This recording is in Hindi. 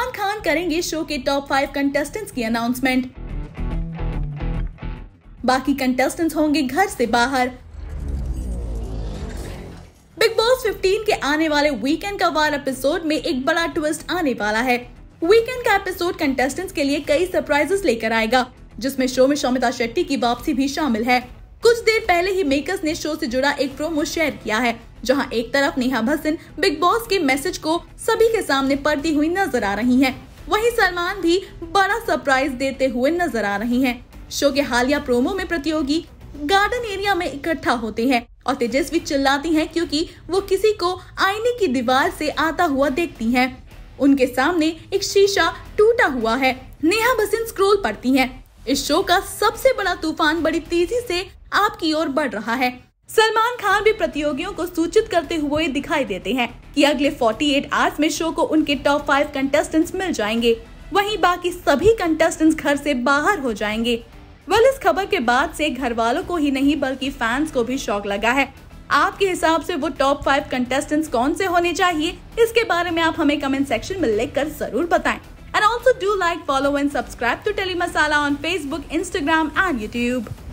सलमान खान करेंगे शो के टॉप 5 कंटेस्टेंट्स की अनाउंसमेंट। बाकी कंटेस्टेंट्स होंगे घर से बाहर। बिग बॉस 15 के आने वाले वीकेंड का वार एपिसोड में एक बड़ा ट्विस्ट आने वाला है। वीकेंड का एपिसोड कंटेस्टेंट्स के लिए कई सरप्राइजेस लेकर आएगा, जिसमें शो में शमिता शेट्टी की वापसी भी शामिल है। कुछ देर पहले ही मेकर्स ने शो से जुड़ा एक प्रोमो शेयर किया है, जहां एक तरफ नेहा भसीन बिग बॉस के मैसेज को सभी के सामने पढ़ती हुई नजर आ रही हैं, वहीं सलमान भी बड़ा सरप्राइज देते हुए नजर आ रही हैं। शो के हालिया प्रोमो में प्रतियोगी गार्डन एरिया में इकट्ठा होते हैं और तेजस्वी चिल्लाती हैं क्योंकि वो किसी को आईने की दीवार से आता हुआ देखती हैं। उनके सामने एक शीशा टूटा हुआ है। नेहा भसीन स्क्रोल पढ़ती हैं। इस शो का सबसे बड़ा तूफान बड़ी तेजी से आपकी ओर बढ़ रहा है। सलमान खान भी प्रतियोगियों को सूचित करते हुए दिखाई देते हैं कि अगले 48 आवर्स में शो को उनके टॉप 5 कंटेस्टेंट्स मिल जाएंगे। वहीं बाकी सभी कंटेस्टेंट्स घर से बाहर हो जाएंगे। इस खबर के बाद से घर वालों को ही नहीं बल्कि फैंस को भी शॉक लगा है। आपके हिसाब से वो टॉप 5 कंटेस्टेंट्स कौन से होने चाहिए, इसके बारे में आप हमें कमेंट सेक्शन में लिखकर जरूर बताएं। And also do like, follow and subscribe to Tele Masala on Facebook, Instagram and YouTube।